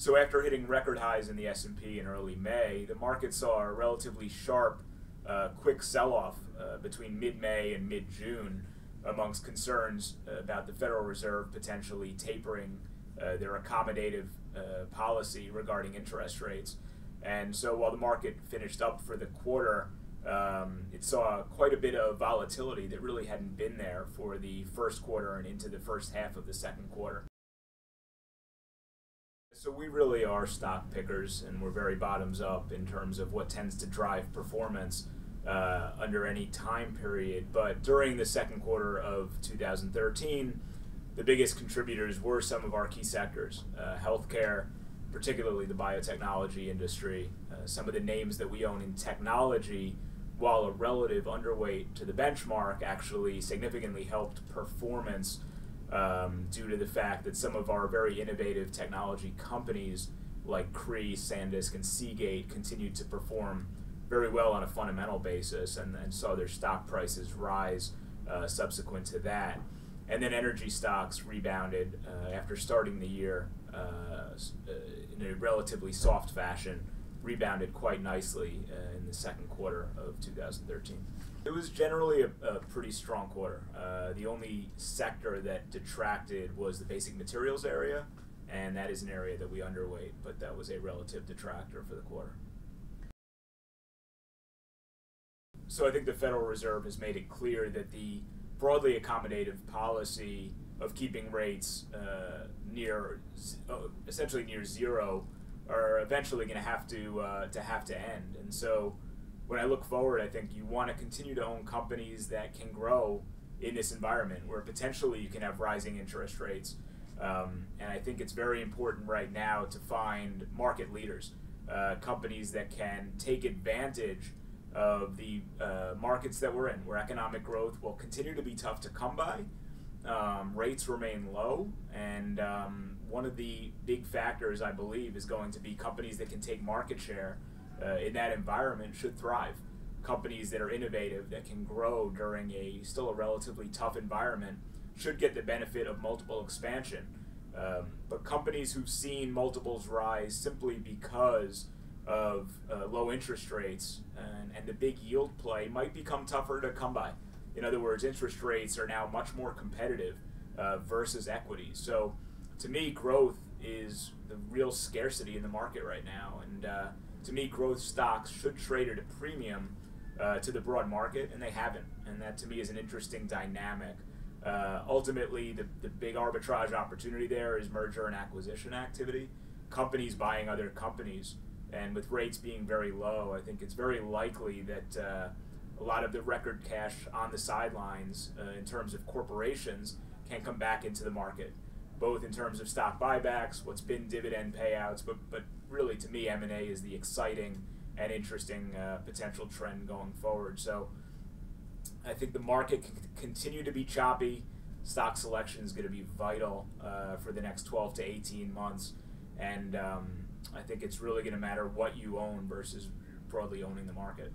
So after hitting record highs in the S&P in early May, the market saw a relatively sharp, quick sell-off between mid-May and mid-June amongst concerns about the Federal Reserve potentially tapering their accommodative policy regarding interest rates. And so while the market finished up for the quarter, it saw quite a bit of volatility that really hadn't been there for the first quarter and into the first half of the second quarter. So we really are stock pickers, and we're very bottoms up in terms of what tends to drive performance under any time period. But during the second quarter of 2013, the biggest contributors were some of our key sectors, healthcare, particularly the biotechnology industry. Some of the names that we own in technology, while a relative underweight to the benchmark, actually significantly helped performance due to the fact that some of our very innovative technology companies like Cree, SanDisk, and Seagate continued to perform very well on a fundamental basis and saw their stock prices rise subsequent to that. And then energy stocks rebounded after starting the year in a relatively soft fashion, rebounded quite nicely in the second quarter of 2013. It was generally a pretty strong quarter. The only sector that detracted was the basic materials area, and that is an area that we underweight, but that was a relative detractor for the quarter. So I think the Federal Reserve has made it clear that the broadly accommodative policy of keeping rates essentially near zero are eventually going to have to end. And so when I look forward, I think you want to continue to own companies that can grow in this environment where potentially you can have rising interest rates. And I think it's very important right now to find market leaders, companies that can take advantage of the markets that we're in, where economic growth will continue to be tough to come by. Rates remain low, and one of the big factors, I believe, is going to be companies that can take market share in that environment should thrive. Companies that are innovative, that can grow during still a relatively tough environment, should get the benefit of multiple expansion. But companies who've seen multiples rise simply because of low interest rates and the big yield play might become tougher to come by. In other words, interest rates are now much more competitive versus equities. So to me, growth is the real scarcity in the market right now. And to me, growth stocks should trade at a premium to the broad market, and they haven't. And that, to me, is an interesting dynamic. Ultimately, the big arbitrage opportunity there is merger and acquisition activity, companies buying other companies. And with rates being very low, I think it's very likely that a lot of the record cash on the sidelines in terms of corporations can come back into the market, both in terms of stock buybacks, what's been dividend payouts, but really to me M&A is the exciting and interesting potential trend going forward. So I think the market can continue to be choppy. Stock selection is going to be vital for the next 12 to 18 months, and I think it's really going to matter what you own versus broadly owning the market.